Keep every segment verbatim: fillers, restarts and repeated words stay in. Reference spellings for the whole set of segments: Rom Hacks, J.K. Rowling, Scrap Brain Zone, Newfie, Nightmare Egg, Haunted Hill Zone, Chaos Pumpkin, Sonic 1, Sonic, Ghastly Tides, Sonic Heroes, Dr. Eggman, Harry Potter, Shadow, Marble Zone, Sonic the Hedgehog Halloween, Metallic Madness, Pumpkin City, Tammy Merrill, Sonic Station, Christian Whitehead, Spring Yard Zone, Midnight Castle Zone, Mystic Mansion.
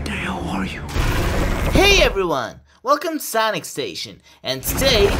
What the hell are you? Hey everyone! Welcome to Sonic Station, and today...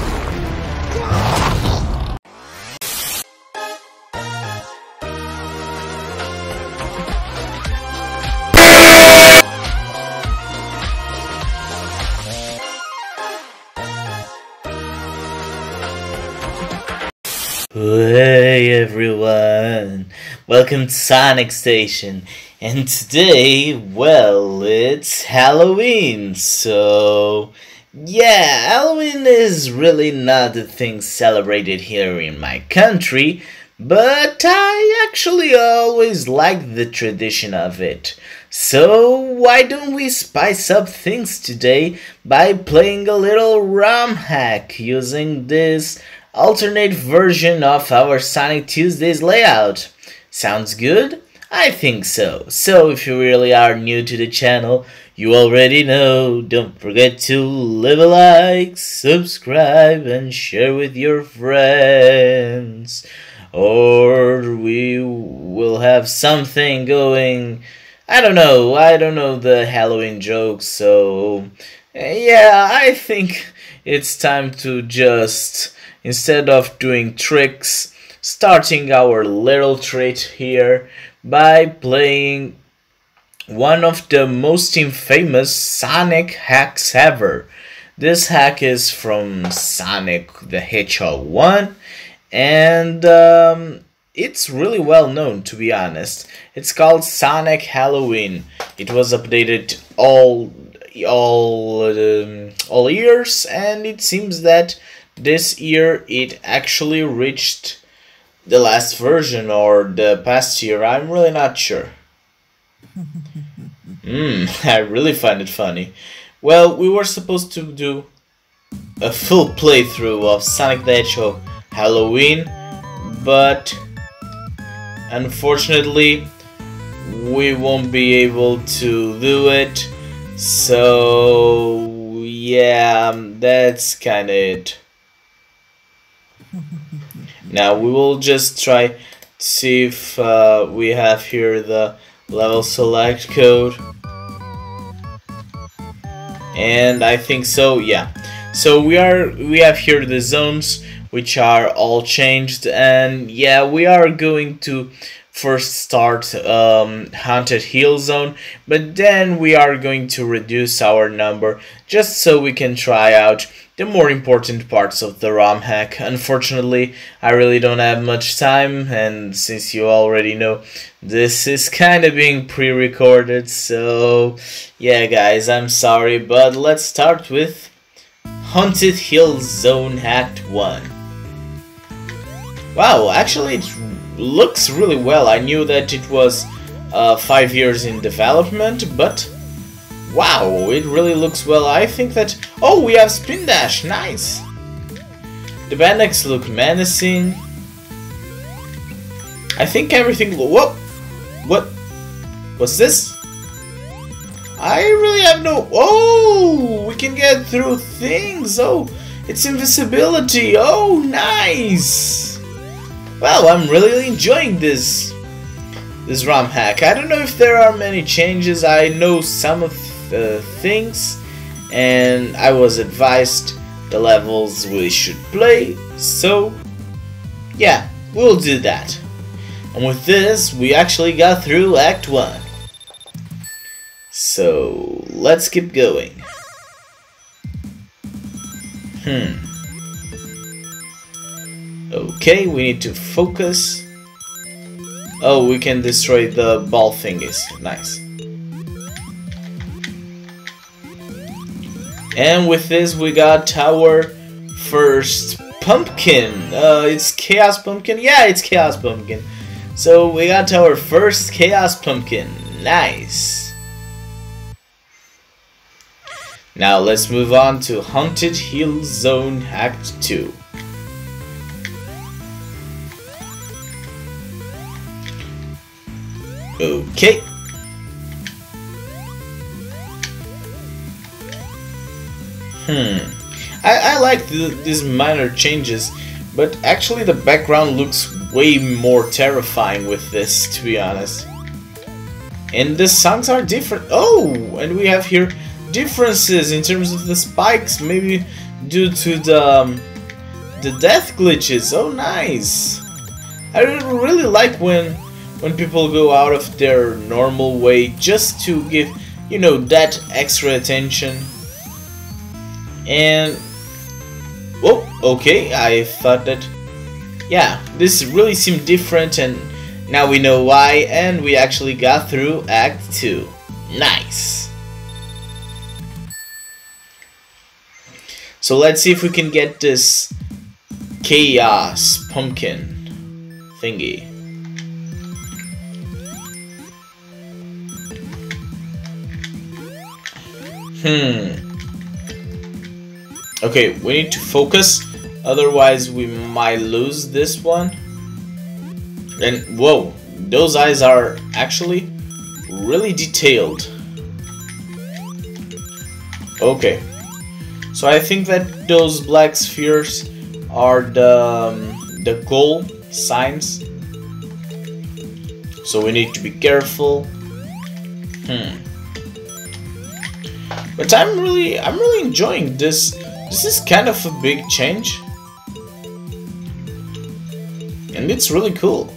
Hey everyone, welcome to Sonic Station, and today, well, it's Halloween, so yeah, Halloween is really not a thing celebrated here in my country, but I actually always like the tradition of it. So why don't we spice up things today by playing a little ROM hack using this alternate version of our Sonic Tuesdays layout. Sounds good? I think so. So if you really are new to the channel, you already know, don't forget to leave a like, subscribe and share with your friends, or we will have something going. I don't know, I don't know the Halloween jokes, so yeah, I think it's time to just, instead of doing tricks, starting our little treat here by playing one of the most infamous Sonic hacks ever. This hack is from Sonic the Hedgehog one, and um, it's really well known, to be honest. It's called Sonic Halloween. It was updated all all um, all years, and it seems that this year it actually reached the last version, or the past year, I'm really not sure. Mmm, I really find it funny. Well, we were supposed to do a full playthrough of Sonic the Hedgehog Halloween, but unfortunately we won't be able to do it, so yeah, that's kinda it. Now we will just try to see if uh, we have here the level select code, and I think so, yeah. So we are we have here the zones, which are all changed, and yeah, we are going to first start um, Haunted Hill Zone, but then we are going to reduce our number just so we can try out the more important parts of the ROM hack. Unfortunately, I really don't have much time, and since you already know, this is kinda being pre-recorded, so yeah guys, I'm sorry, but let's start with Haunted Hill Zone Act one. Wow, actually it looks really well. I knew that it was uh, five years in development, but wow, it really looks well. I think that... oh, we have Spin Dash, nice! The bandits look menacing. I think everything... whoop! What? What's this? I really have no... oh! We can get through things! Oh! It's invisibility! Oh, nice! Well, I'm really enjoying this this ROM hack. I don't know if there are many changes. I know some of Uh, things, and I was advised the levels we should play, so yeah, we'll do that. And with this, we actually got through Act one. So let's keep going. Hmm. Okay, we need to focus. Oh, we can destroy the ball thingies. Nice. And with this we got our first pumpkin. Uh, it's Chaos Pumpkin? Yeah, it's Chaos Pumpkin. So we got our first Chaos Pumpkin. Nice. Now let's move on to Haunted Hill Zone Act two. Okay. Hmm. I, I like the, these minor changes, but actually the background looks way more terrifying with this, to be honest. And the songs are different. Oh, and we have here differences in terms of the spikes, maybe due to the um, the death glitches. Oh, nice. I really like when when people go out of their normal way just to give, you know, that extra attention. And oh, okay, I thought that, yeah, this really seemed different, and now we know why, and we actually got through Act two. Nice. So let's see if we can get this Chaos Pumpkin thingy. Hmm. Okay, we need to focus, otherwise we might lose this one. And whoa, those eyes are actually really detailed. Okay, so I think that those black spheres are the um, the goal signs. So we need to be careful. Hmm. But I'm really, I'm really enjoying this. This is kind of a big change, and it's really cool.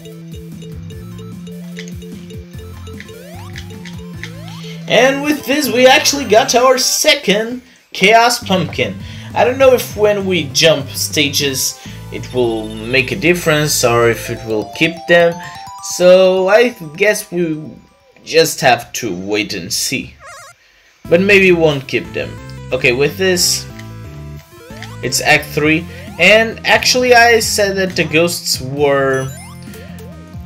And with this we actually got our second Chaos Pumpkin. I don't know if when we jump stages it will make a difference or if it will keep them, so I guess we just have to wait and see. But maybe it won't keep them. Okay, with this it's Act three, and actually I said that the ghosts were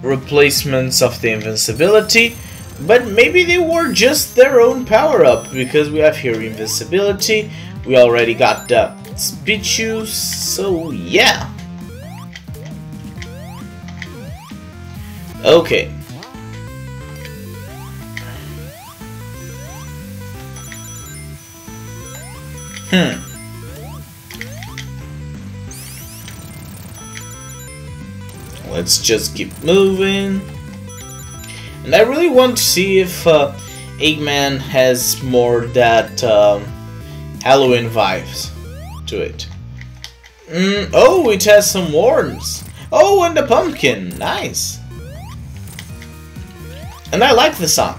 replacements of the invincibility. But maybe they were just their own power-up, because we have here invincibility, we already got the speed shoes, so yeah. Okay. Hmm. Let's just keep moving. And I really want to see if uh, Eggman has more that um, Halloween vibes to it. Mm, oh, it has some horns. Oh, and a pumpkin. Nice. And I like the song.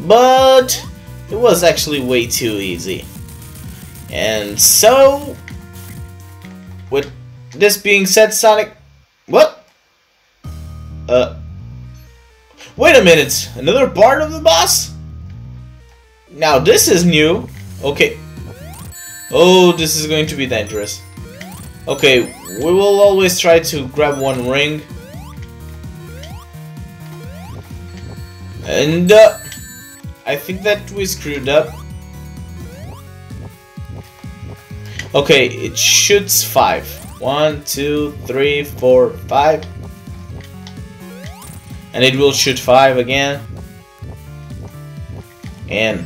But it was actually way too easy. And so, with this being said, Sonic... What? Uh... Wait a minute, another part of the boss? Now this is new. Okay. Oh, this is going to be dangerous. Okay, we will always try to grab one ring. And uh, I think that we screwed up. Okay, it shoots five. One, two, three, four, five. And it will shoot five again. And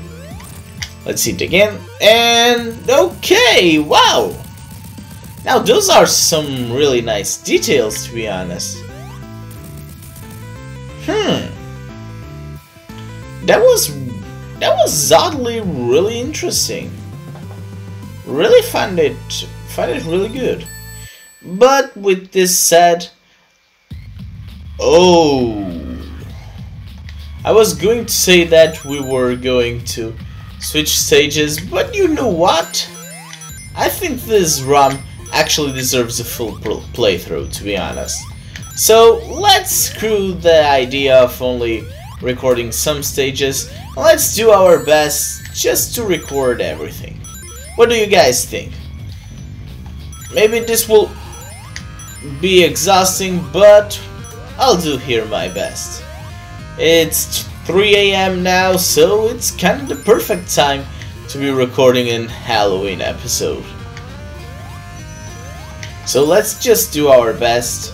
let's see it again. And okay, wow! Now those are some really nice details, to be honest. Hmm. That was that was oddly really interesting. Really found it found it really good. But with this said, oh. I was going to say that we were going to switch stages, but you know what? I think this ROM actually deserves a full playthrough, to be honest. So let's screw the idea of only recording some stages. Let's do our best just to record everything. What do you guys think? Maybe this will be exhausting, but I'll do here my best. It's three A M now, so it's kind of the perfect time to be recording a Halloween episode. So let's just do our best.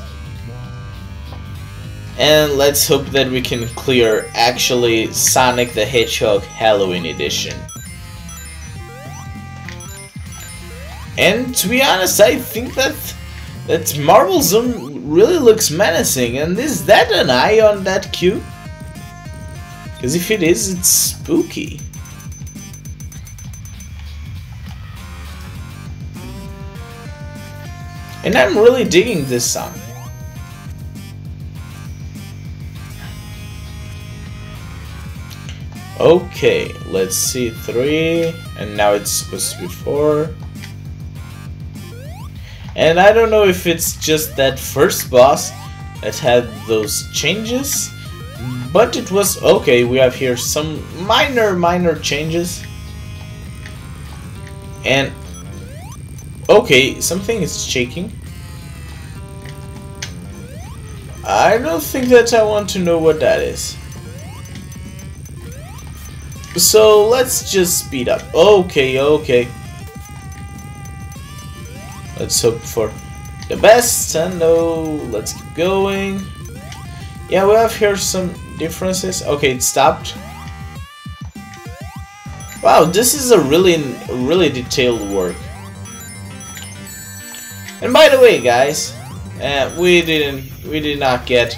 And let's hope that we can clear actually Sonic the Hedgehog Halloween edition. And to be honest, I think that that Marble Zone really looks menacing. And is that an eye on that cube? Because if it is, it's spooky. And I'm really digging this song. Okay, let's see, three, and now it's supposed to be four. And I don't know if it's just that first boss that had those changes, but it was okay. We have here some minor, minor changes. And okay, something is shaking. I don't think that I want to know what that is. So let's just speed up. Okay, okay. Let's hope for the best. And no, let's keep going. Yeah, we have here some differences. Okay, it stopped. Wow, this is a really, really detailed work. And by the way, guys, uh, we didn't, we did not get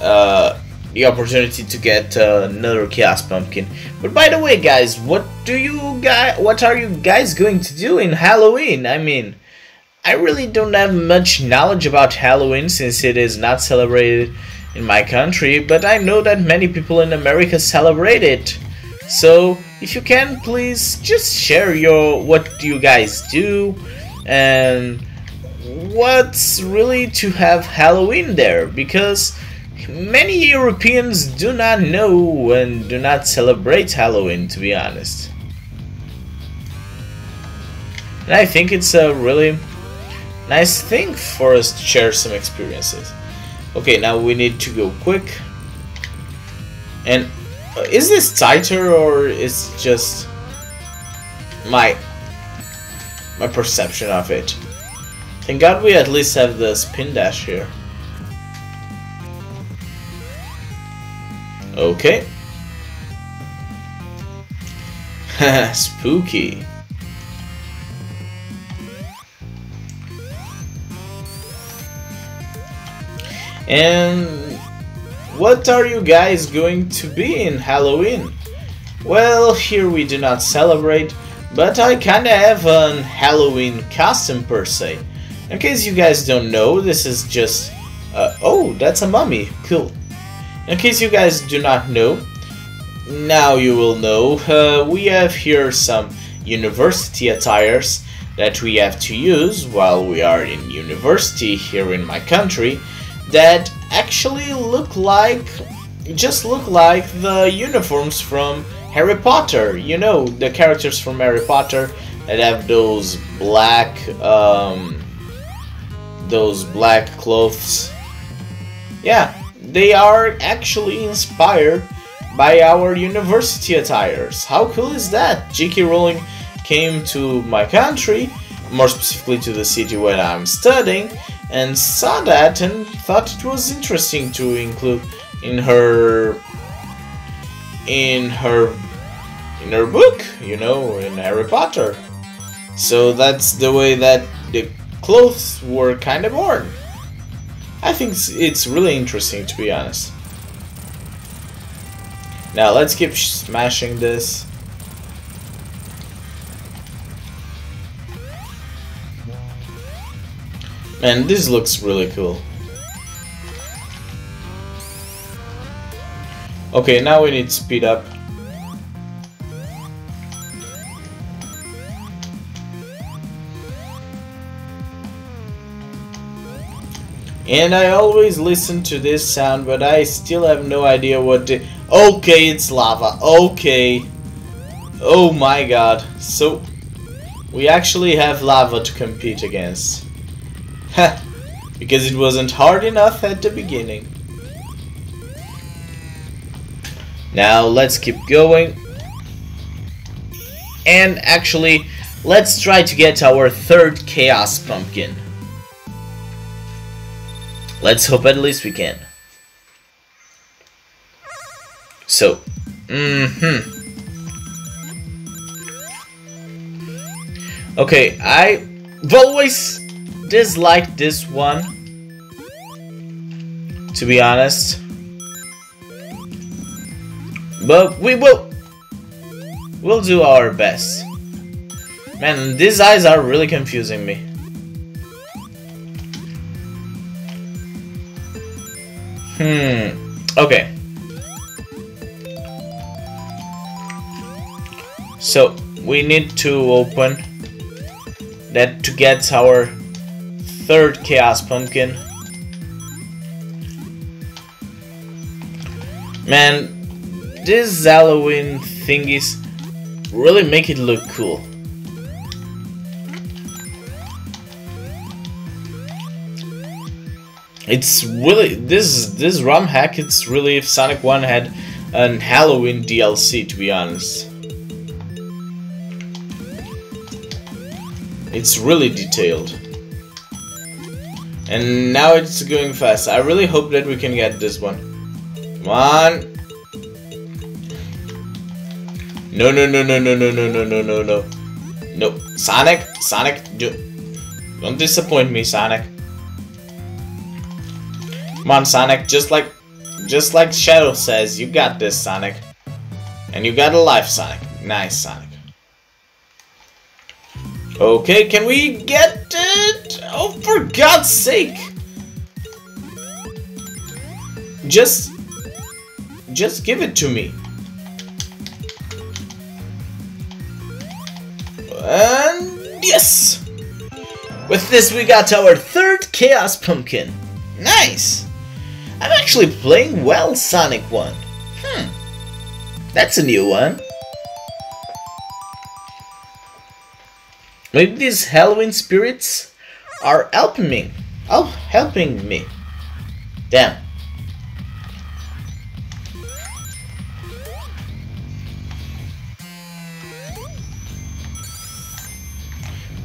uh, the opportunity to get uh, another Chaos Pumpkin. But by the way, guys, what do you guys, what are you guys going to do in Halloween? I mean, I really don't have much knowledge about Halloween since it is not celebrated in my country, but I know that many people in America celebrate it. So, if you can, please just share your what do you guys do and what's really to have Halloween there, because many Europeans do not know and do not celebrate Halloween, to be honest. And I think it's a really nice thing for us to share some experiences. Okay, now we need to go quick. And uh, is this tighter or is just my my perception of it? Thank God we at least have the spin dash here. Okay. Spooky. And what are you guys going to be in Halloween? Well, here we do not celebrate, but I kinda have an Halloween costume per se. In case you guys don't know, this is just... Uh, oh, that's a mummy, cool. In case you guys do not know, now you will know, uh, we have here some university attires that we have to use while we are in university here in my country, that actually look like, just look like the uniforms from Harry Potter, you know, the characters from Harry Potter that have those black, um, those black clothes. Yeah, they are actually inspired by our university attires. How cool is that? J K. Rowling came to my country, more specifically to the city where I'm studying, and saw that and thought it was interesting to include in her in her in her book, you know, in Harry Potter. So that's the way that the clothes were kind of worn. I think it's, it's really interesting, to be honest. Now let's keep smashing this. Man, this looks really cool. Okay, now we need to speed up. And I always listen to this sound, but I still have no idea what the... Okay, it's lava. Okay. Oh my god. So, we actually have lava to compete against. Ha! Because it wasn't hard enough at the beginning. Now let's keep going. And actually, let's try to get our third Chaos Pumpkin. Let's hope at least we can. So, mm-hmm. Okay, I've always dislike this one, to be honest, but we will we'll do our best. Man, these eyes are really confusing me. Hmm. Okay. So we need to open that to get our third Chaos Pumpkin. Man, these Halloween thingies really make it look cool. It's really this this ROM hack. It's really if Sonic one had an Halloween D L C, to be honest. It's really detailed. And now it's going fast. I really hope that we can get this one. Come on. No no no no no no no no no no no. No. Sonic, Sonic, do don't disappoint me, Sonic. Come on, Sonic, just like just like Shadow says, you got this, Sonic. And you got a life, Sonic. Nice, Sonic. Okay, can we get it? Oh, for God's sake! Just just give it to me. And yes! With this we got our third Chaos Pumpkin. Nice! I'm actually playing well Sonic one. Hmm. That's a new one. Maybe these Halloween spirits are helping me. Oh, helping me. Damn.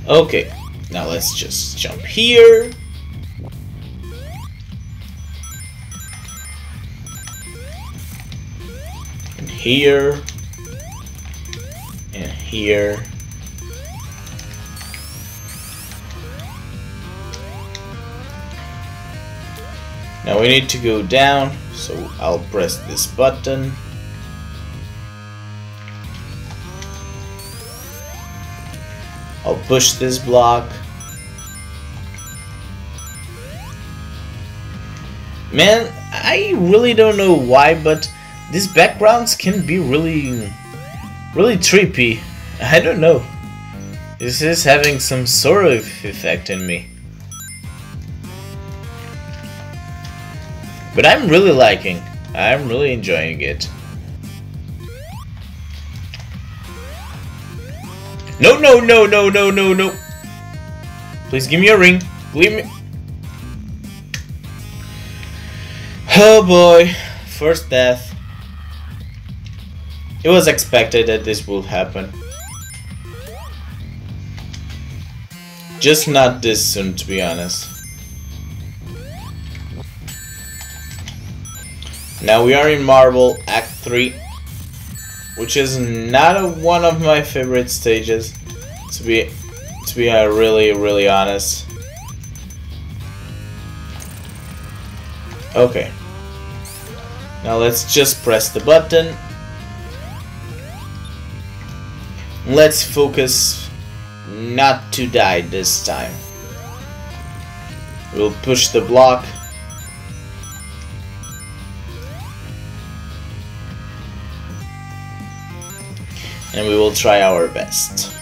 Okay. Now let's just jump here. And here. And here. Now we need to go down, so I'll press this button. I'll push this block. Man, I really don't know why, but these backgrounds can be really, really trippy. I don't know. This is having some sort of effect on me. But I'm really liking, I'm really enjoying it. No, no, no, no, no, no, no. Please give me a ring. Leave me. Oh boy, first death. It was expected that this would happen. Just not this soon, to be honest. Now we are in Marble Act three, which is not a, one of my favorite stages, to be to be uh, really really honest. Okay, now let's just press the button. Let's focus not to die this time. We'll push the block. And we will try our best.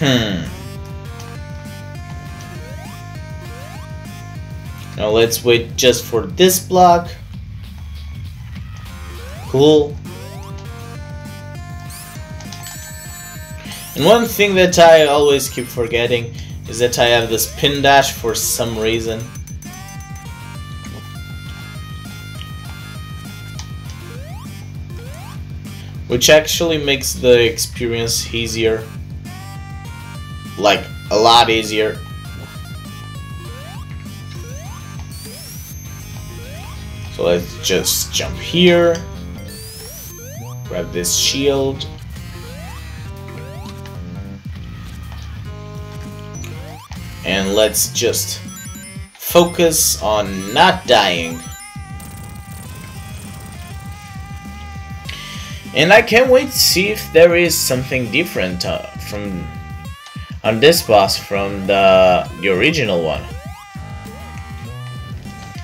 Hmm. Now let's wait just for this block. Cool. And one thing that I always keep forgetting is that I have the spin dash for some reason. Which actually makes the experience easier. Like, a lot easier. So let's just jump here. Grab this shield. and let's just focus on not dying. And I can't wait to see if there is something different uh, from on this boss from the the original one.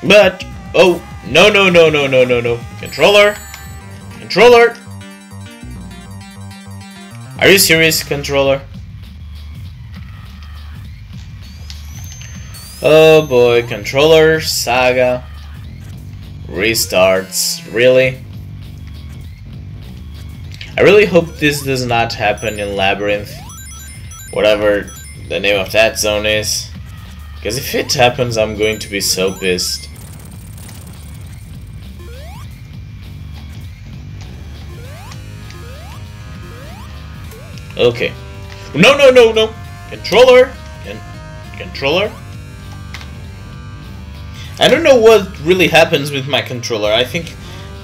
But oh no no no no no no no controller controller. Are you serious, controller? Oh boy, controller saga restarts, really? I really hope this does not happen in Labyrinth, whatever the name of that zone is, because if it happens I'm going to be so pissed. Okay. No no no no! Controller! Con controller? I don't know what really happens with my controller. I think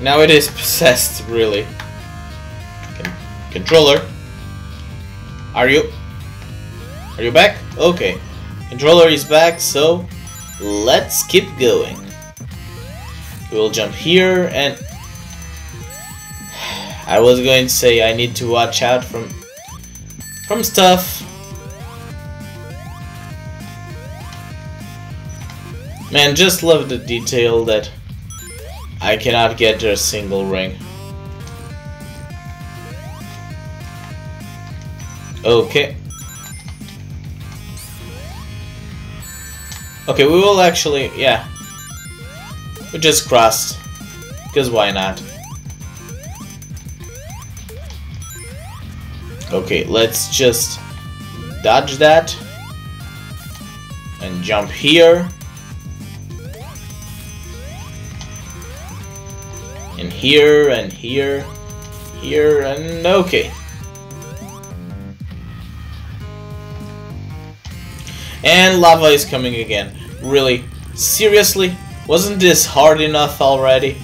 now it is possessed, really. Controller, are you are you back? Okay, controller is back, so let's keep going. We'll jump here, and I was going to say I need to watch out from from stuff. Man, just love the detail that I cannot get a single ring. Okay. Okay, we will actually, yeah. We just crossed. Because why not? Okay, let's just dodge that. And jump here. And here, and here, here, and okay. And lava is coming again. Really? Seriously? Wasn't this hard enough already?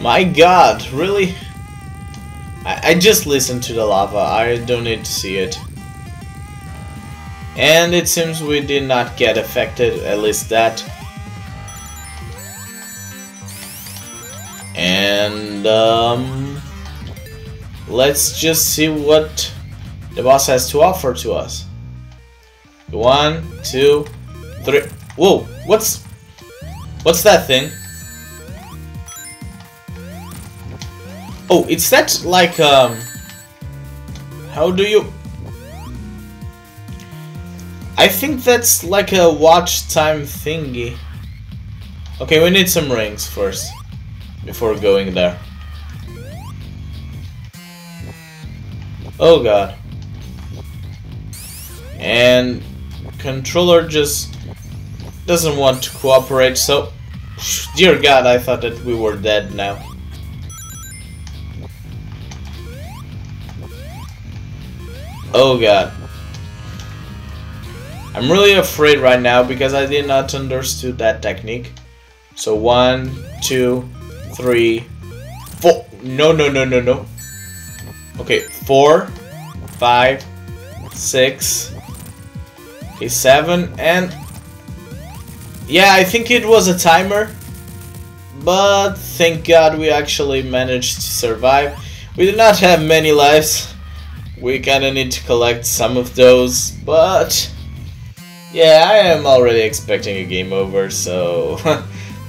My god, really? I, I just listened to the lava. I don't need to see it. And it seems we did not get affected, at least that. And um... let's just see what the boss has to offer to us. One, two, three. Whoa! What's what's that thing? Oh, it's that like um. How do you? I think that's like a watch time thingy. Okay, we need some rings first before going there. Oh god. And controller just doesn't want to cooperate, so dear god, I thought that we were dead now. Oh god, I'm really afraid right now because I did not understood that technique. So one, two, three, four. No no no no no. Okay, four, five, six. Okay, seven, and yeah, I think it was a timer, but thank god we actually managed to survive. We did not have many lives, we kinda need to collect some of those, but yeah, I am already expecting a game over, so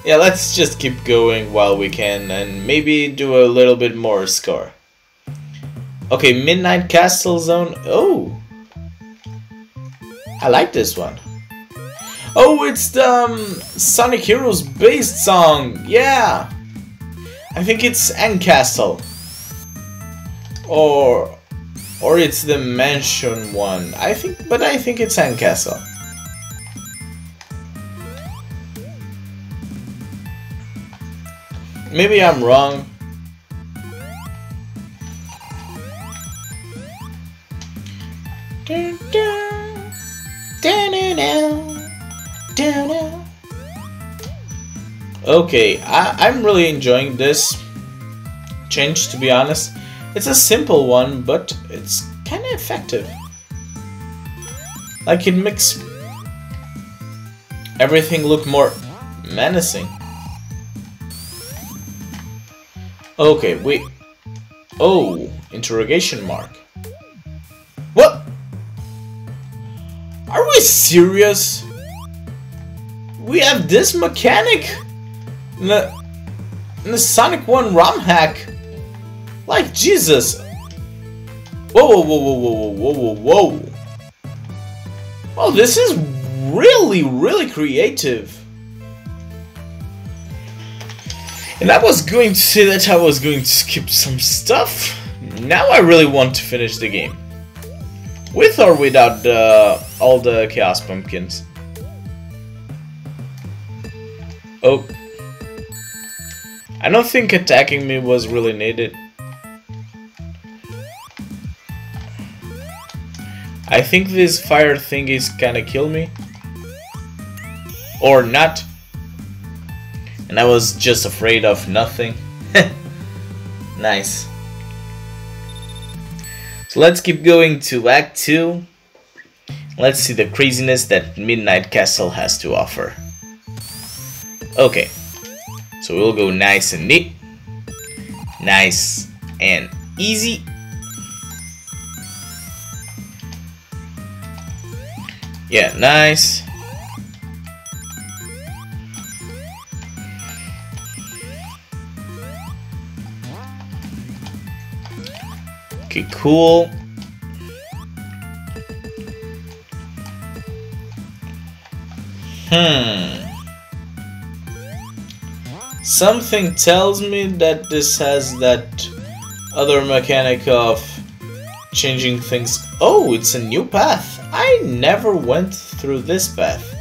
yeah, let's just keep going while we can and maybe do a little bit more score. Okay, Midnight Castle Zone, oh! I like this one. Oh, it's the um, Sonic Heroes based song. Yeah, I think it's Castle, or or it's the Mansion one. I think, but I think it's Castle. Maybe I'm wrong. Dun, dun. Okay, I, I'm really enjoying this change, to be honest. It's a simple one, but it's kinda effective. I can mix. Everything looked more menacing. Okay, wait. Oh, interrogation mark. What? Are we serious? We have this mechanic in the, in the Sonic one ROM hack. Like Jesus. Whoa, whoa, whoa, whoa, whoa, whoa, whoa, whoa. Well, this is really, really creative. And I was going to say that I was going to skip some stuff. Now I really want to finish the game. With or without the, all the Chaos Pumpkins. Oh. I don't think attacking me was really needed. I think this fire thingies kinda kill me. Or not. And I was just afraid of nothing. Nice. So let's keep going to Act two. Let's see the craziness that Midnight Castle has to offer. Okay. So we'll go nice and neat. Nice and easy. Yeah, nice. Okay, cool. Hmm. Something tells me that this has that other mechanic of changing things. Oh, it's a new path. I never went through this path.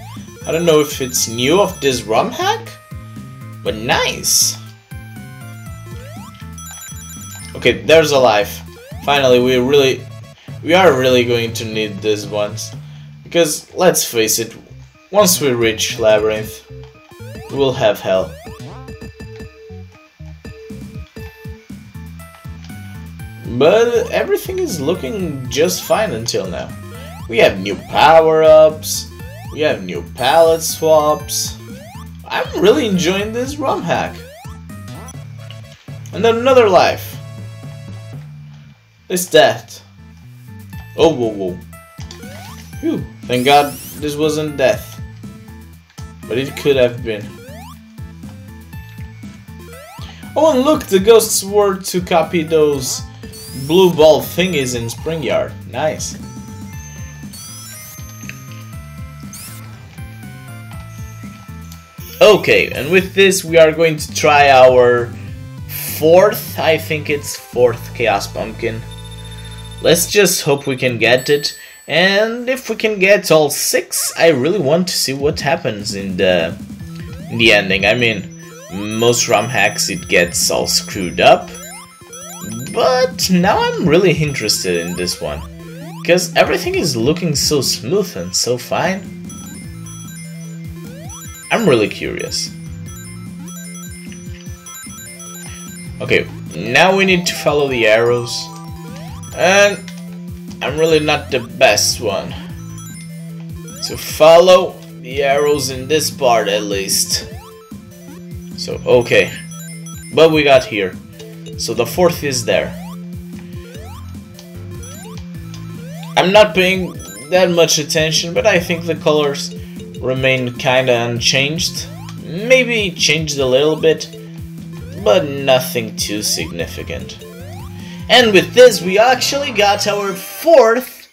I don't know if it's new of this ROM hack, but nice. Okay, there's a life. Finally, we really, we are really going to need these ones. Because, let's face it, once we reach Labyrinth, we'll have hell. But everything is looking just fine until now. We have new power-ups, we have new palette swaps. I'm really enjoying this ROM hack. And then another life. It's death. Oh, whoa, whoa. Phew, thank God this wasn't death. But it could have been. Oh, and look, the ghosts were to copy those blue ball thingies in Spring Yard. Nice. Okay, and with this we are going to try our fourth, I think it's fourth Chaos Pumpkin. Let's just hope we can get it, and if we can get all six, I really want to see what happens in the, in the ending. I mean, most ROM hacks it gets all screwed up, but now I'm really interested in this one, because everything is looking so smooth and so fine. I'm really curious. Okay, now we need to follow the arrows. And I'm really not the best one to follow the arrows in this part, at least. So, okay. But we got here. So the fourth is there. I'm not paying that much attention, but I think the colors remain kinda unchanged, maybe changed a little bit, but nothing too significant. And with this we actually got our fourth,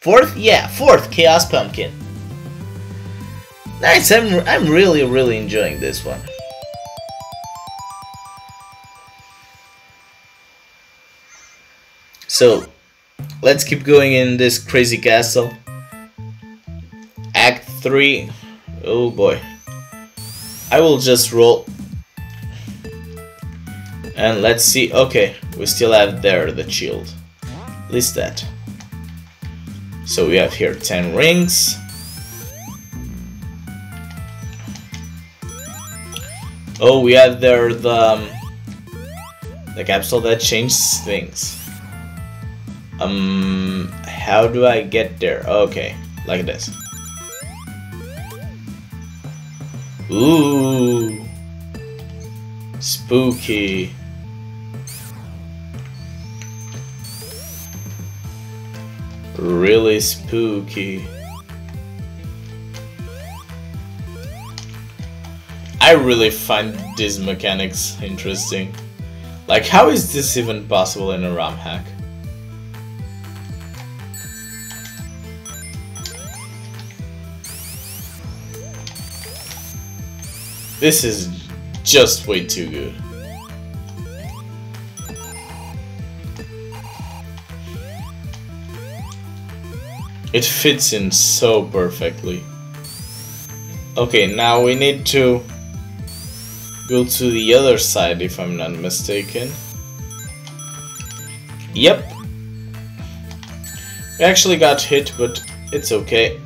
fourth, yeah, fourth Chaos Pumpkin. Nice, I'm, I'm really, really enjoying this one. So, let's keep going in this crazy castle. Act three. Oh boy. I will just roll. And let's see. Okay, we still have there the shield. At least that. So we have here ten rings. Oh, we have there the um, the capsule that changes things. Um, how do I get there? Okay. like this. Ooh, spooky. Really spooky. I really find these mechanics interesting. Like, how is this even possible in a ROM hack? This is just way too good. It fits in so perfectly. Okay, now we need to go to the other side, if I'm not mistaken. Yep. We actually got hit, but it's okay.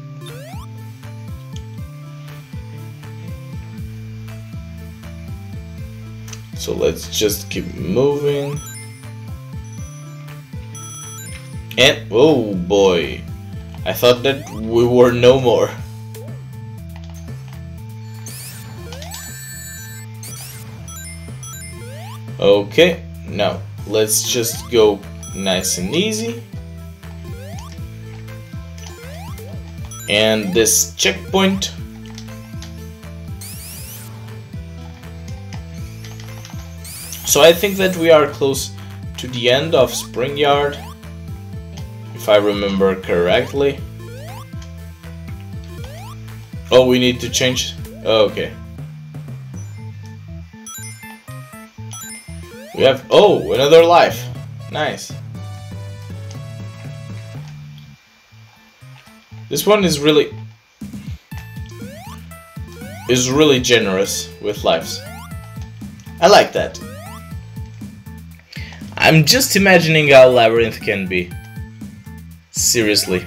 So let's just keep moving. And, oh boy. I thought that we were no more. Okay, now let's just go nice and easy. And this checkpoint. So I think that we are close to the end of Spring Yard, if I remember correctly. Oh, we need to change. Okay. We have. Oh, another life. Nice. This one is really. Is really generous with lives. I like that. I'm just imagining how Labyrinth can be. Seriously.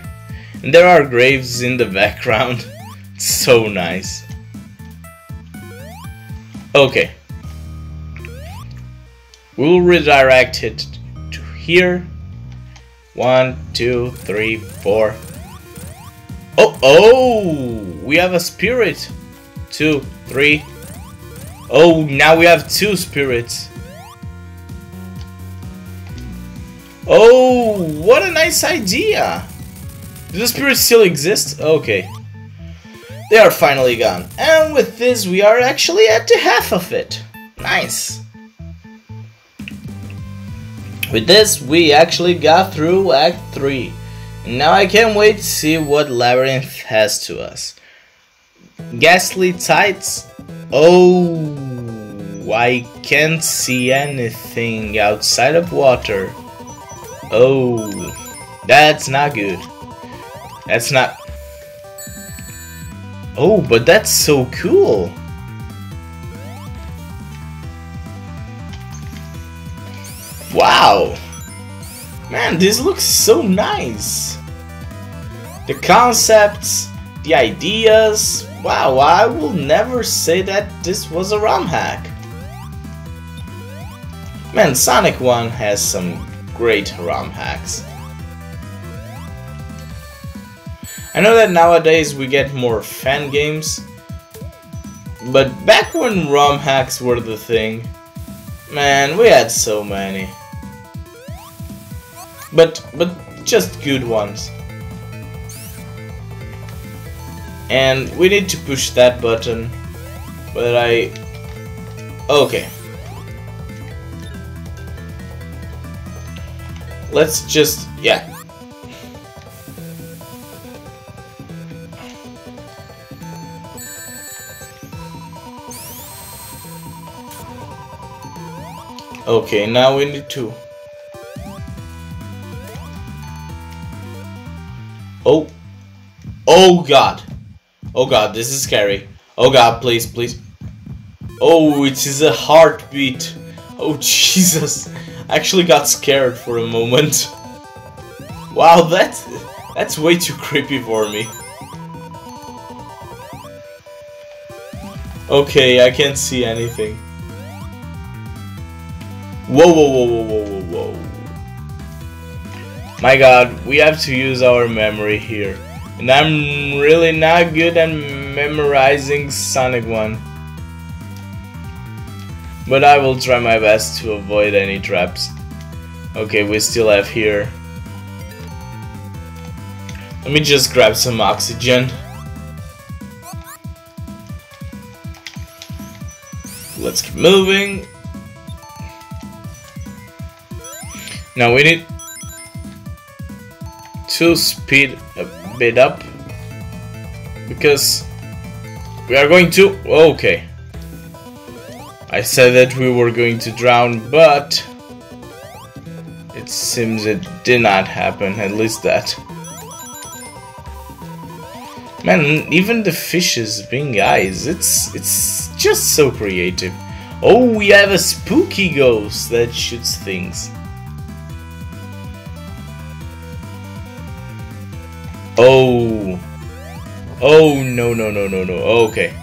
And there are graves in the background. So nice. Okay. We'll redirect it to here. One, two, three, four. Oh, oh! We have a spirit. Two, three. Oh, now we have two spirits. Oh, what a nice idea! Do the spirits still exist? Okay. They are finally gone. And with this, we are actually at the half of it. Nice. With this, we actually got through Act three. Now I can't wait to see what Labyrinth has to us. Ghastly Tides? Oh, I can't see anything outside of water. Oh, that's not good. That's not... Oh, but that's so cool. Wow. Man, this looks so nice. The concepts, the ideas. Wow, I will never say that this was a ROM hack. Man, Sonic one has some great ROM hacks. I know that nowadays we get more fan games, but back when ROM hacks were the thing, man, we had so many. But but just good ones. And we need to push that button, but I... Okay. Let's just, yeah. Okay, now we need to. Oh. Oh god. Oh god, this is scary. Oh god, please, please. Oh, it is a heartbeat. Oh Jesus. I actually got scared for a moment. Wow, that's, that's way too creepy for me. Okay, I can't see anything. Whoa, whoa, whoa, whoa, whoa, whoa, whoa. My god, we have to use our memory here. And I'm really not good at memorizing Sonic one. But I will try my best to avoid any traps. Okay, we still have here. Let me just grab some oxygen. Let's keep moving. Now we need to speed a bit up because we are going to... Okay, I said that we were going to drown, but it seems it did not happen, at least that. Man, even the fishes being eyes, it's it's just so creative. Oh, we have a spooky ghost that shoots things. Oh. Oh, no, no, no, no, no. Okay.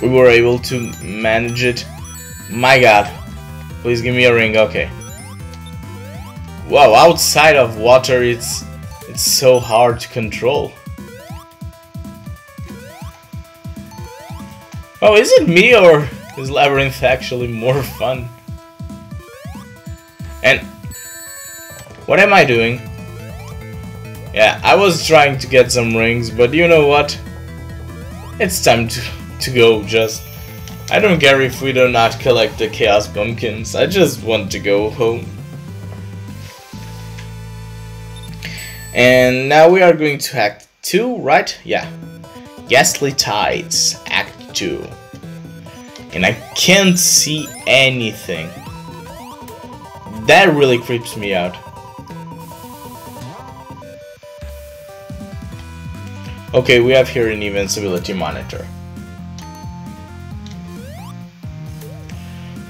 We were able to manage it. My god. Please give me a ring. Okay. Wow, outside of water, it's... It's so hard to control. Oh, is it me or is Labyrinth actually more fun? And what am I doing? Yeah, I was trying to get some rings, but you know what? It's time to, to go, just... I don't care if we do not collect the Chaos Pumpkins, I just want to go home. And now we are going to Act two, right? Yeah. Ghastly Tides, Act two. And I can't see anything. That really creeps me out. Okay, we have here an invincibility monitor.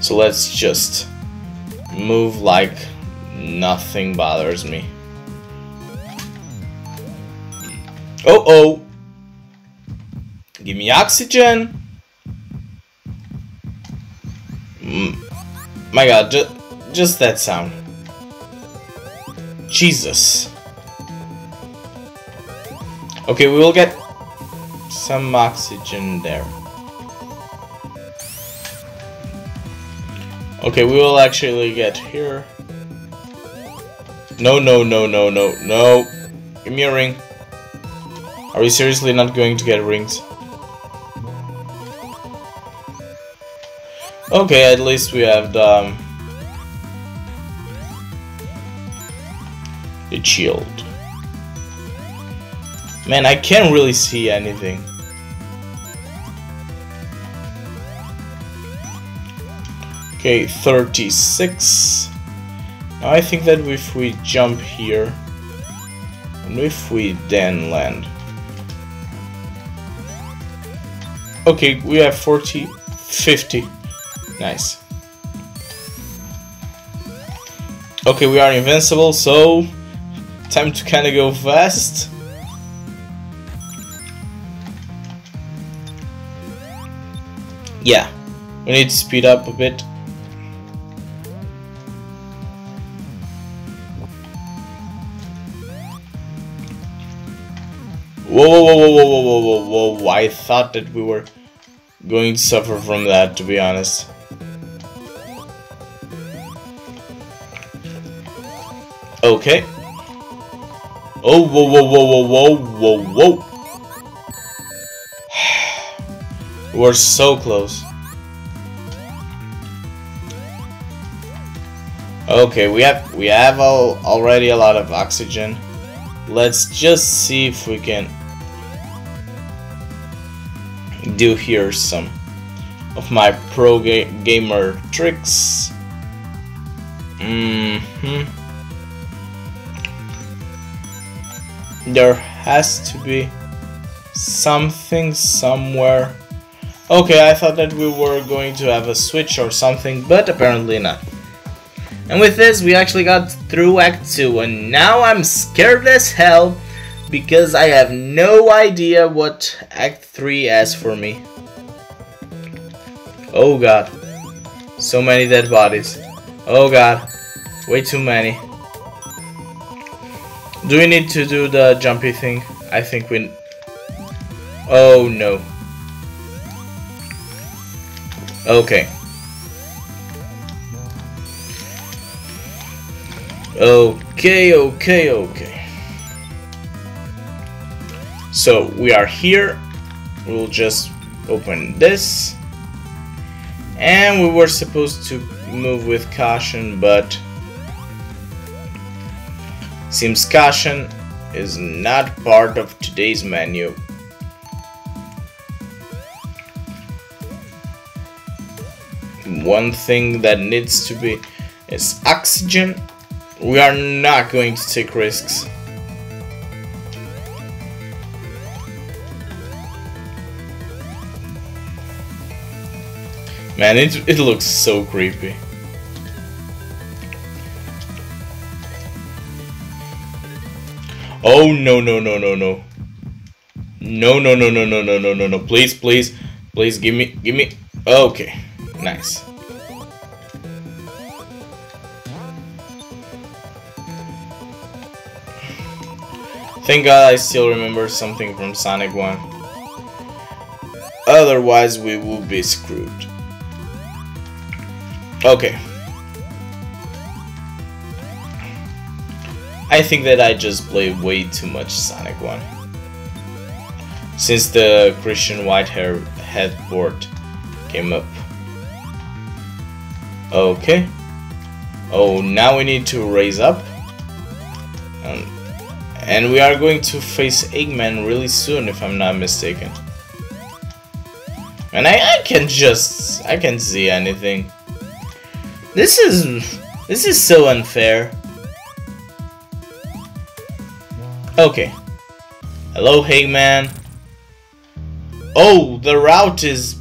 So let's just move like nothing bothers me. Oh, oh, give me oxygen. Mm. My god, ju just that sound. Jesus. Okay, we will get some oxygen there. Okay, we will actually get here. No, no, no, no, no, no. Give me a ring. Are we seriously not going to get rings? Okay, at least we have the, um, the shield. Man, I can't really see anything. Okay, thirty-six. Now I think that if we jump here, and if we then land. Okay, we have forty, fifty. Nice. Okay, we are invincible, so time to kind of go fast. Yeah, we need to speed up a bit. Whoa, whoa, whoa, whoa, whoa, whoa, whoa, whoa, I thought that we were going to suffer from that, to be honest. Okay. Oh, whoa, whoa, whoa, whoa, whoa, whoa, whoa. We're so close. Okay, we have we have all, already a lot of oxygen. Let's just see if we can do here some of my pro ga gamer tricks. Mm-hmm. There has to be something somewhere. Okay, I thought that we were going to have a switch or something, but apparently not. And with this, we actually got through Act two, and now I'm scared as hell because I have no idea what Act three has for me. Oh god. So many dead bodies. Oh god. Way too many. Do we need to do the jumpy thing? I think we... Oh no. Okay. Okay, okay, okay. So we are here. We'll just open this. And we were supposed to move with caution, but seems caution is not part of today's menu. One thing that needs to be is oxygen. We are not going to take risks. Man, it, it looks so creepy. Oh no no no no no. No no no no no no no no no. Please please please give me give me okay. Nice. Thank God I still remember something from Sonic one. Otherwise we will be screwed. Okay. I think that I just played way too much Sonic one. Since the Christian Whitehead port came up. Okay. Oh, now we need to raise up. Um, and we are going to face Eggman really soon, if I'm not mistaken. And I, I can just... I can't see anything. This is... This is so unfair. Okay. Hello, Eggman. Oh, the route is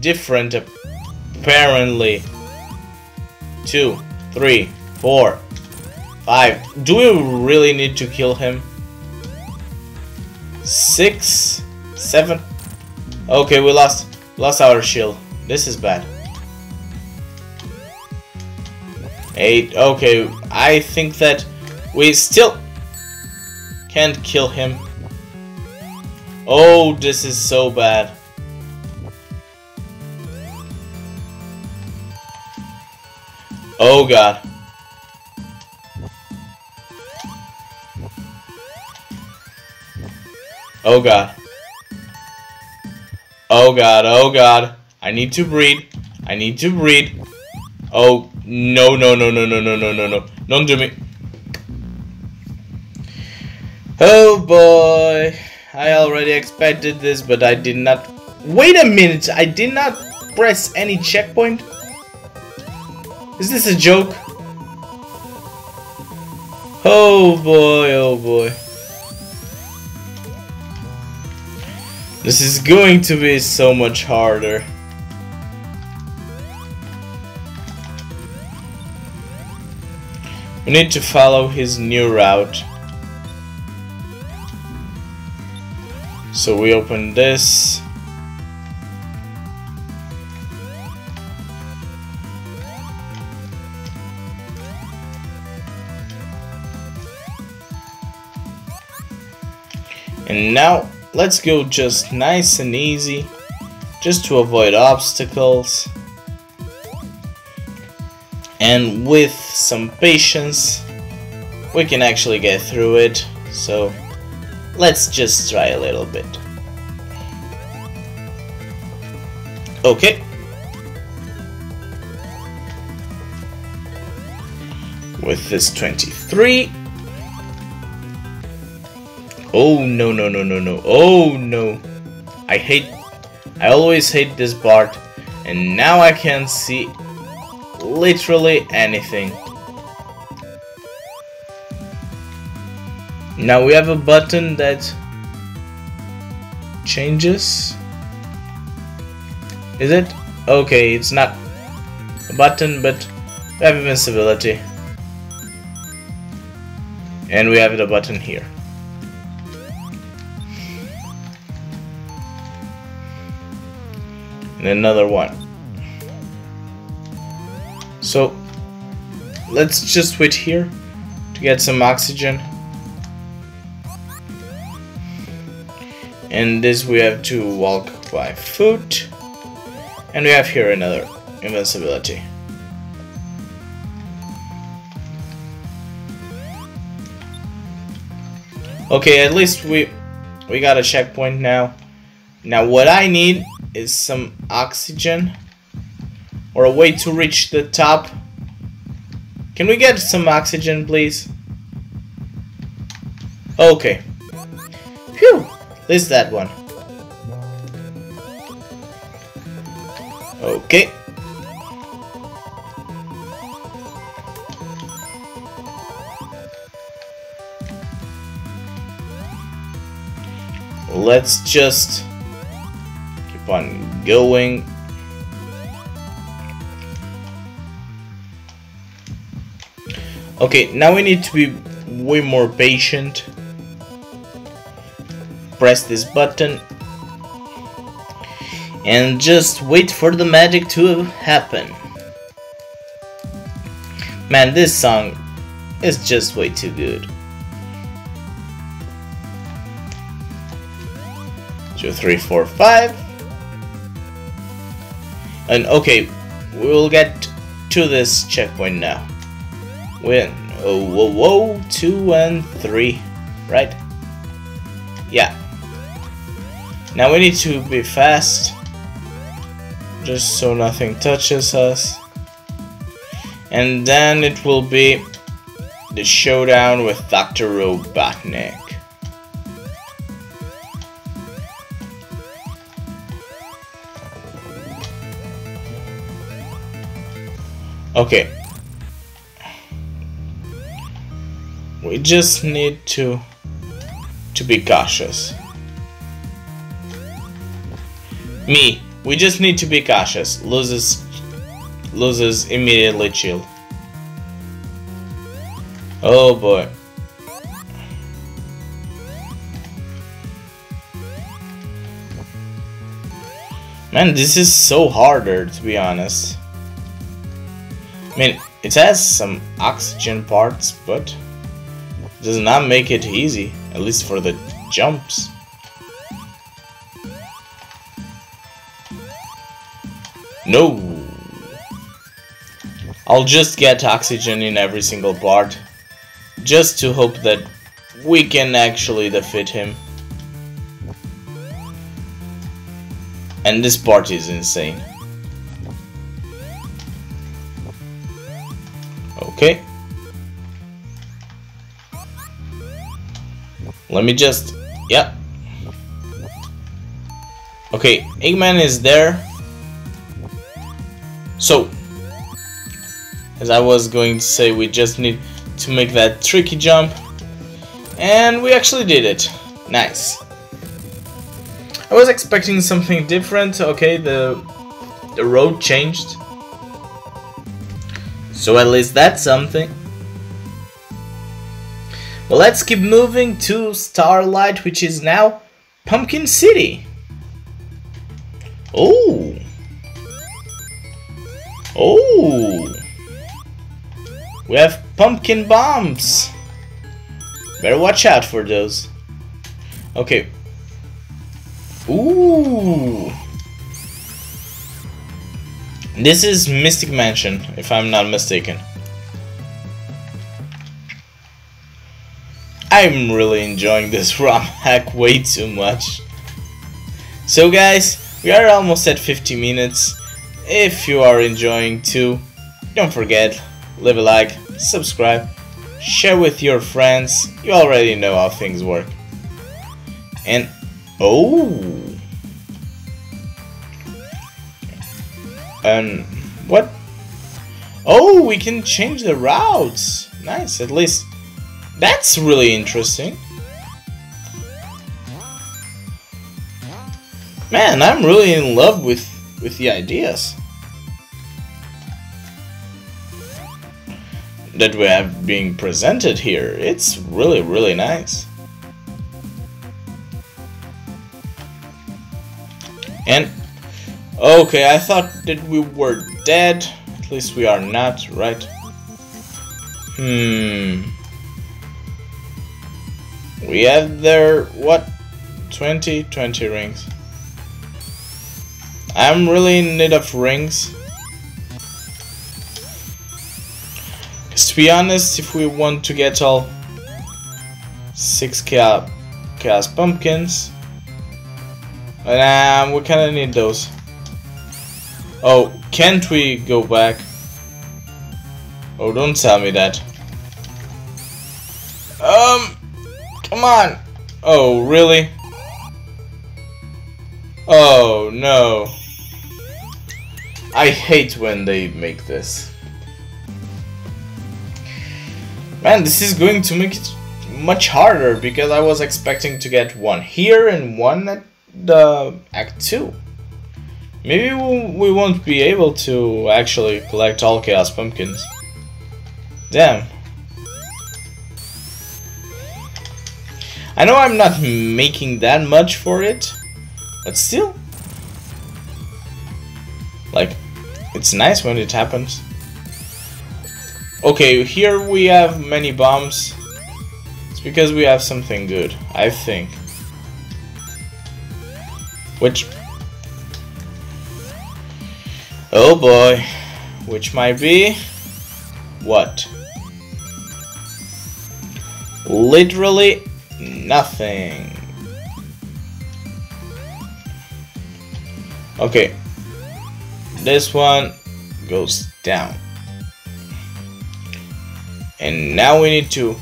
different, apparently. Two, three, four, five. Do we really need to kill him? Six, seven. Okay, we lost lost our shield. This is bad. Eight. Okay, I think that we still can't kill him. Oh, this is so bad. Oh god. Oh god. Oh god, oh god. I need to breathe. I need to breathe. Oh no no no no no no no no no. Don't do me. Oh boy. I already expected this, but I did not. Wait a minute, I did not press any checkpoint. Is this a joke? Oh boy, oh boy. This is going to be so much harder. We need to follow his new route. So we open this. And now, let's go just nice and easy, just to avoid obstacles. And with some patience, we can actually get through it, so let's just try a little bit. Okay. With this twenty-three. Oh no no no no no. Oh no. I hate I always hate this part, and now I can't see literally anything. Now we have a button that changes. Is it? Okay, it's not a button, but we have invincibility. And we have the button here. And another one. So let's just wait here to get some oxygen. and this we have to walk by foot. And we have here another invincibility. Okay, at least we we got a checkpoint now. Now what I need is some oxygen or a way to reach the top. Can we get some oxygen, please? Okay. Phew! There's that one. Okay. Let's just keep on going. Okay, now we need to be way more patient. Press this button and just wait for the magic to happen. Man, this song is just way too good. Two, three, four, five. And okay, we'll get to this checkpoint now. Win. Oh, whoa, whoa, two and three, right? Yeah. Now we need to be fast, just so nothing touches us. And then it will be the showdown with Doctor Robotnik. Okay. We just need to to be cautious. Me, we just need to be cautious. Loses loses immediately chill. Oh boy. Man, this is so harder, to be honest. I mean, it has some oxygen parts, but it does not make it easy, at least for the jumps. No! I'll just get oxygen in every single part, just to hope that we can actually defeat him. And this part is insane. Okay. Let me just... Yep. Okay, Eggman is there. So, as I was going to say, we just need to make that tricky jump. And we actually did it. Nice. I was expecting something different. Okay, the, the road changed. So at least that's something. But let's keep moving to Starlight, which is now Pumpkin City. Oh. Oh. We have pumpkin bombs. Better watch out for those. Okay. Ooh. This is Mystic Mansion, if I'm not mistaken. I'm really enjoying this ROM hack way too much. So guys, we are almost at fifty minutes. If you are enjoying too, don't forget, leave a like, subscribe, share with your friends. You already know how things work. And oh. Um, what? Oh, we can change the routes. Nice, at least. That's really interesting. Man, I'm really in love with, with the ideas that we have being presented here. It's really, really nice. And... okay, I thought that we were dead. At least we are not, right? Hmm. We have their... what? twenty, twenty rings. I'm really in need of rings. To be honest, if we want to get all six Chaos Pumpkins, um, we kinda need those. Oh, can't we go back? Oh, don't tell me that. Um, come on! Oh, really? Oh, no. I hate when they make this. Man, this is going to make it much harder, because I was expecting to get one here and one at the Act two. Maybe we won't be able to actually collect all Chaos Pumpkins. Damn. I know I'm not making that much for it, but still. Like, it's nice when it happens. Okay, here we have many bombs. It's because we have something good, I think. Which... oh boy, which might be... what? Literally nothing. Okay. This one goes down. And now we need to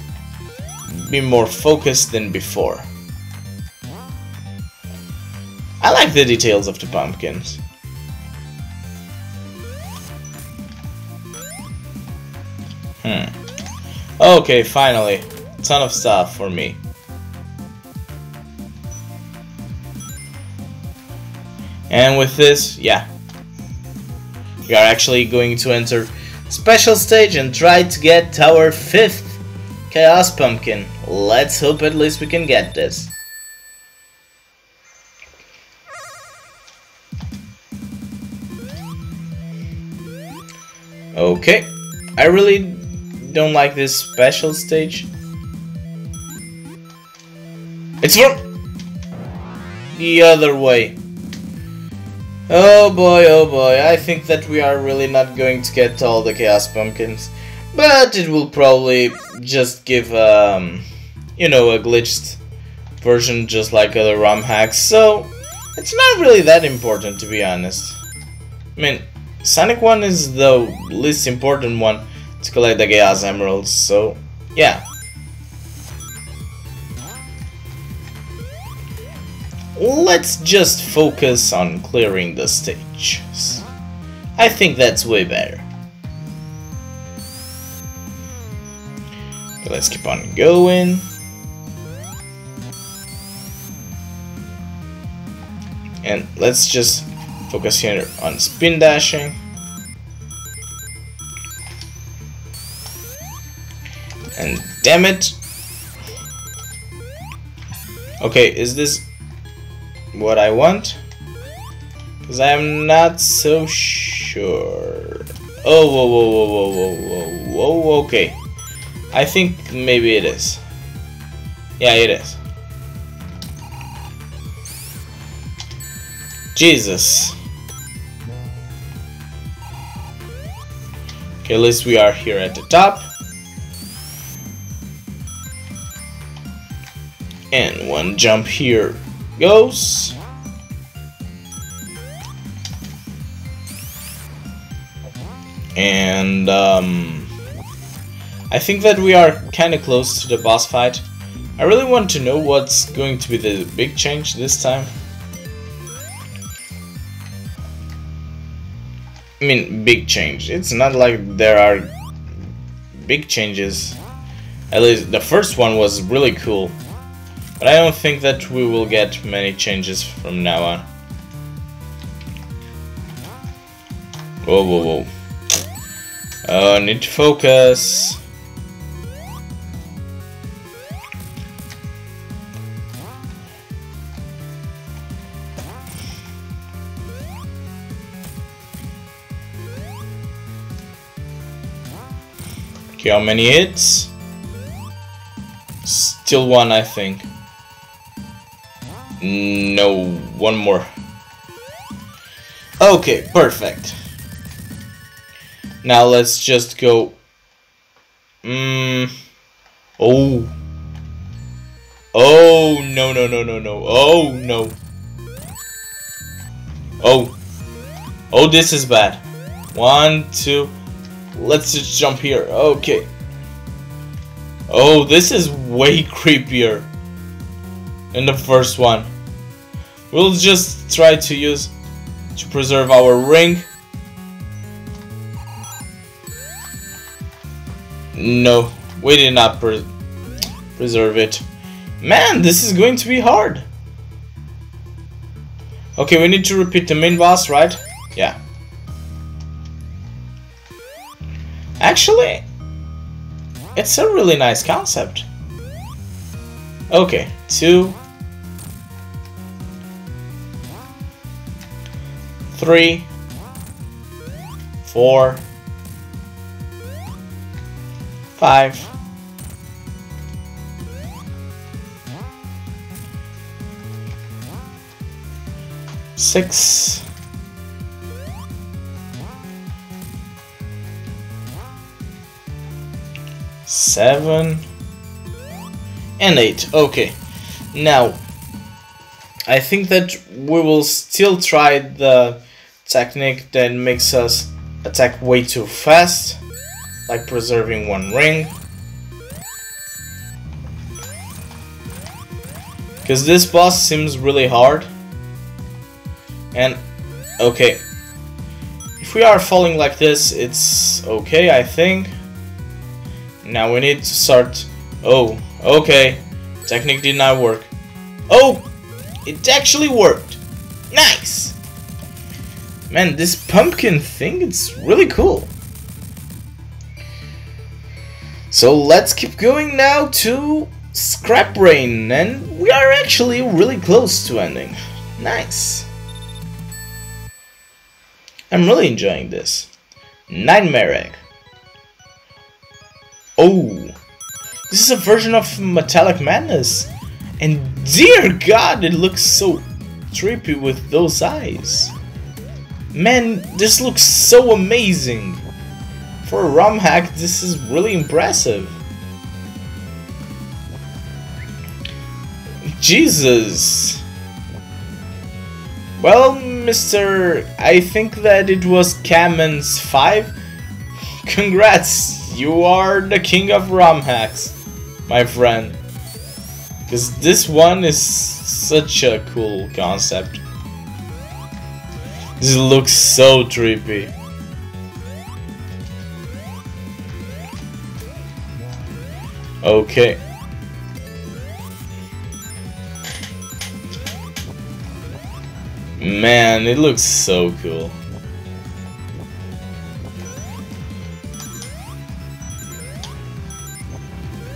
be more focused than before. I like the details of the pumpkins. Hmm. Okay, finally. Ton of stuff for me. And with this, yeah. We are actually going to enter special stage and try to get our fifth Chaos Pumpkin. Let's hope at least we can get this. Okay. I really... don't like this special stage. It's from the other way. Oh boy, oh boy. I think that we are really not going to get all the Chaos Pumpkins, but it will probably just give um you know, a glitched version, just like other ROM hacks, so it's not really that important, to be honest. I mean, Sonic one is the least important one to collect the Chaos Emeralds, so yeah. Let's just focus on clearing the stages. I think that's way better. But let's keep on going. And let's just focus here on spin dashing. And damn it. Okay, is this what I want? Because I'm not so sure. Oh, whoa, whoa, whoa, whoa, whoa, whoa, whoa, okay. I think maybe it is. Yeah, it is. Jesus. Okay, at least we are here at the top. And one jump here goes. And um, I think that we are kind of close to the boss fight. I really want to know what's going to be the big change this time. I mean, big change. It's not like there are big changes. At least the first one was really cool. But I don't think that we will get many changes from now on. Whoa, whoa, whoa. Uh, need to focus. Okay, how many hits? Still one, I think. No, one more. Okay, perfect. Now let's just go. Mmm. Oh. Oh, no, no, no, no, no. Oh, no. Oh. Oh, this is bad. One, two. Let's just jump here. Okay. Oh, this is way creepier than the first one. We'll just try to use to preserve our ring. No, we did not pre preserve it. Man, this is going to be hard. Okay, we need to repeat the main boss, right? Yeah. Actually, it's a really nice concept. Okay, two, three, four, five, six, seven, and eight. Okay, now I think that we will still try the technique that makes us attack way too fast, like preserving one ring, because this boss seems really hard. And okay, if we are falling like this, it's okay, I think. Now we need to start. Oh, okay, technique did not work. Oh, it actually worked. Nice. Man, this pumpkin thing, it's really cool. So let's keep going now to Scrap Brain, and we are actually really close to ending. Nice. I'm really enjoying this. Nightmare Egg. Oh, this is a version of Metallic Madness, and dear God, it looks so trippy with those eyes. Man, this looks so amazing. For a ROM hack, this is really impressive. Jesus. Well, Mister, I think that it was Camon's five. Congrats, you are the king of ROM hacks, my friend. Because this one is such a cool concept. This looks so trippy. Okay. Man, it looks so cool.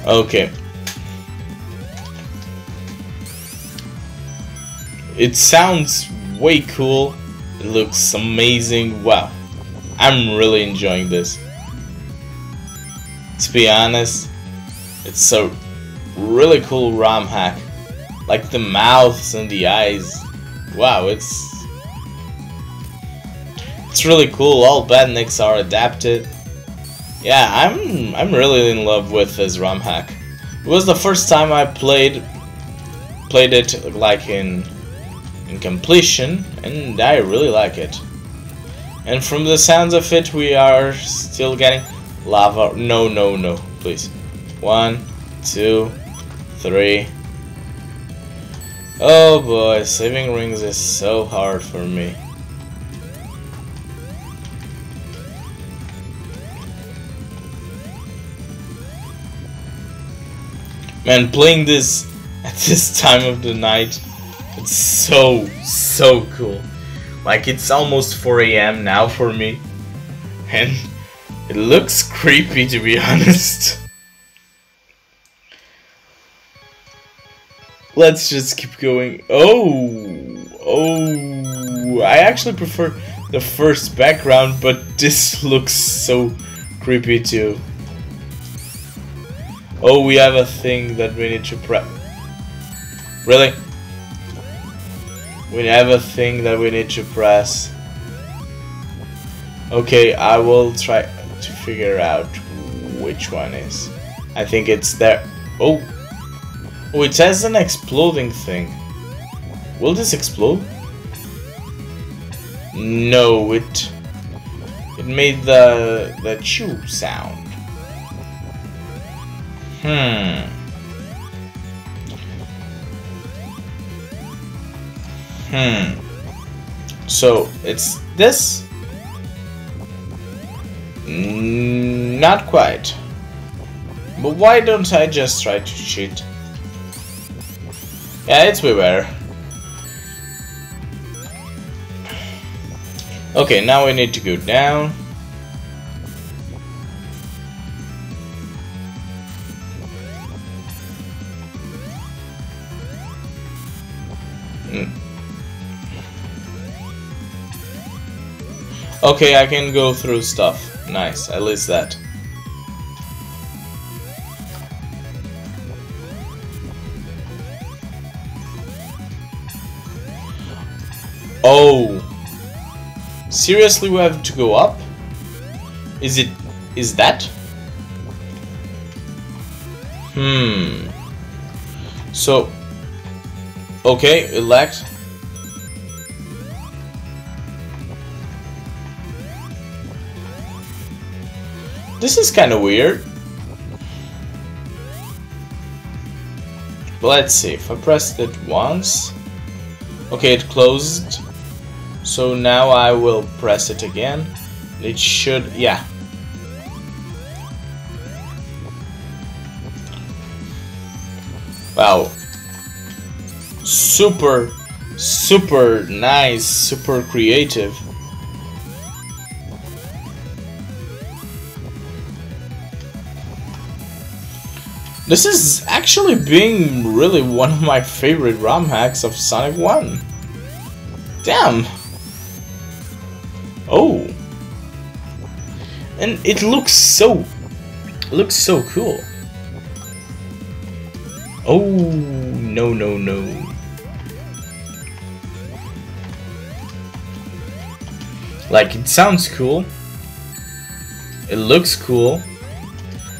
Okay. It sounds way cool. It looks amazing. Wow, I'm really enjoying this. To be honest, it's a really cool ROM hack, like the mouths and the eyes. Wow, it's it's really cool. All badniks are adapted. Yeah, I'm I'm really in love with this ROM hack. It was the first time I played played it like in. In completion, and I really like it. And from the sounds of it, we are still getting lava. No, no, no, please. One, two, three. Oh boy, saving rings is so hard for me. Man, playing this at this time of the night, it's so, so cool. Like, it's almost four A M now for me, and it looks creepy, to be honest. Let's just keep going. Oh, oh, I actually prefer the first background, but this looks so creepy too. Oh, we have a thing that we need to prep. Really? We have a thing that we need to press. Okay, I will try to figure out which one is. I think it's there. Oh! Oh, it has an exploding thing. Will this explode? No, it... It made the... the chew sound. Hmm... Hmm. So it's this? Mm, not quite. But why don't I just try to cheat? Yeah, it's beware. Okay, now we need to go down. Hmm. Okay, I can go through stuff. Nice, at least that. Oh! Seriously, we have to go up? Is it... is that? Hmm... So... Okay, it lagged. This is kind of weird. Let's see, if I pressed it once... Okay, it closed. So now I will press it again. It should... yeah. Wow. Super, super nice, super creative. This is actually being really one of my favorite ROM hacks of Sonic one. Damn! Oh! And it looks so... looks so cool. Oh, no, no, no. Like, it sounds cool. It looks cool.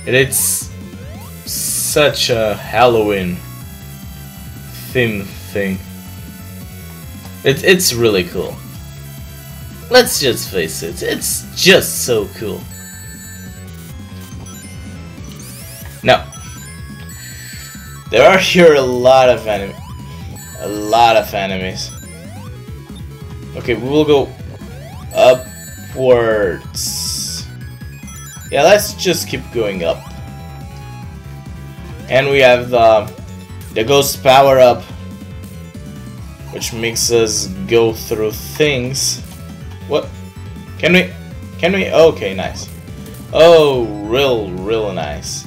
And it's... such a Halloween theme thing. It, it's really cool. Let's just face it, it's just so cool. Now, there are here a lot of enemies. A lot of enemies. Okay, we will go upwards. Yeah, let's just keep going up. And we have the, the ghost power-up, which makes us go through things. What? Can we? Can we? Okay, nice. Oh, real, real nice.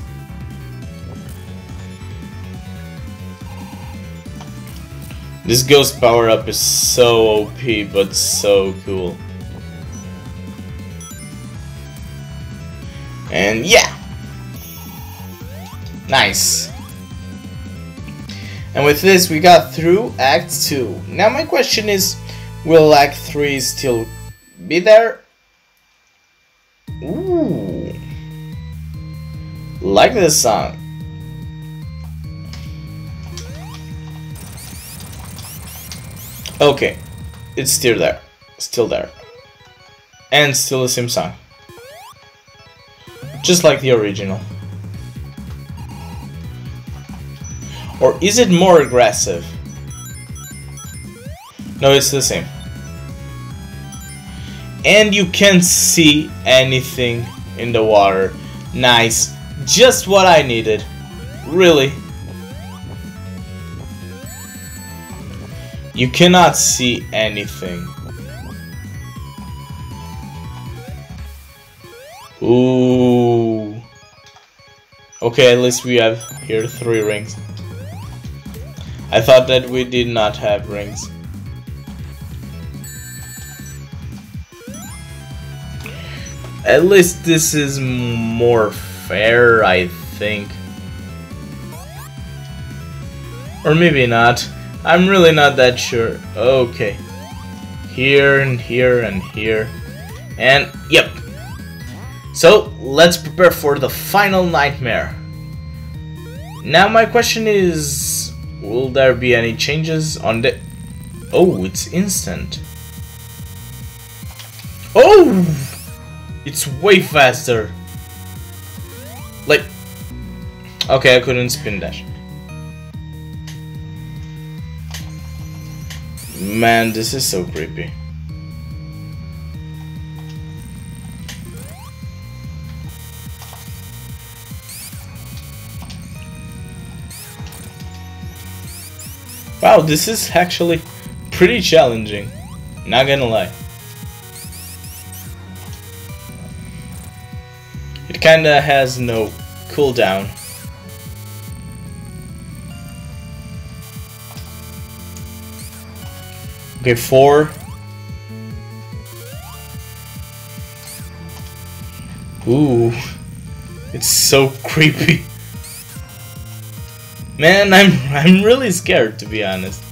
This ghost power-up is so O P, but so cool. And yeah! Nice. And with this we got through Act two. Now my question is, will Act three still be there? Ooh. Like this song. Okay. It's still there. Still there. And still the same song. Just like the original. Or is it more aggressive? No, it's the same. And you can't see anything in the water. Nice. Just what I needed. Really. You cannot see anything. Ooh. Okay, at least we have here three rings. I thought that we did not have rings. At least this is more fair, I think. Or maybe not. I'm really not that sure. Okay. Here and here and here. And yep. So let's prepare for the final nightmare. Now my question is, will there be any changes on the... Oh, it's instant. Oh! It's way faster. Like... Okay, I couldn't spin dash. Man, this is so creepy. Wow, this is actually pretty challenging, not gonna lie. It kinda has no cooldown. Okay, four. Ooh, it's so creepy. Man, I'm I'm really scared, to be honest.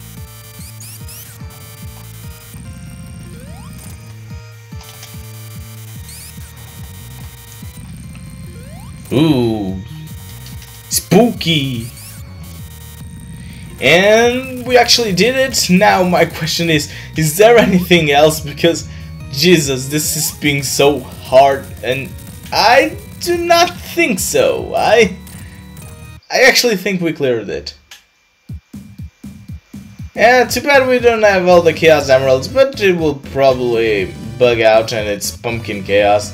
Ooh, spooky. And we actually did it. Now my question is, is there anything else? Because Jesus, this is being so hard, and I do not think so. I I actually think we cleared it. Yeah, too bad we don't have all the Chaos Emeralds, but it will probably bug out and it's Pumpkin Chaos.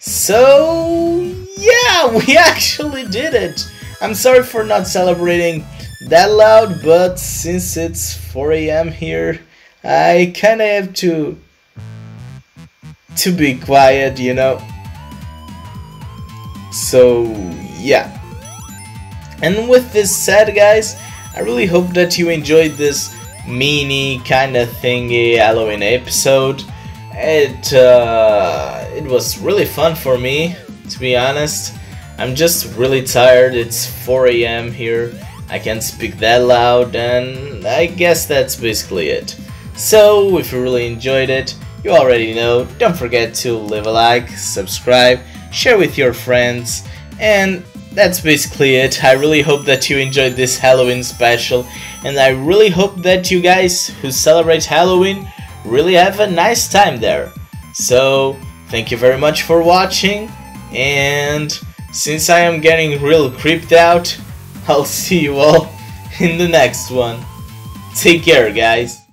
So yeah, we actually did it. I'm sorry for not celebrating that loud, but since it's four A M here, I kinda have to to be quiet, you know. So yeah, and with this said, guys, I really hope that you enjoyed this mini kinda thingy Halloween episode. It uh, it was really fun for me, to be honest. I'm just really tired. It's four A M here. I can't speak that loud, and I guess that's basically it. So, if you really enjoyed it, you already know, don't forget to leave a like, subscribe, share with your friends, and that's basically it. I really hope that you enjoyed this Halloween special, and I really hope that you guys who celebrate Halloween really have a nice time there. So, thank you very much for watching, and since I am getting real creeped out, I'll see you all in the next one. Take care, guys.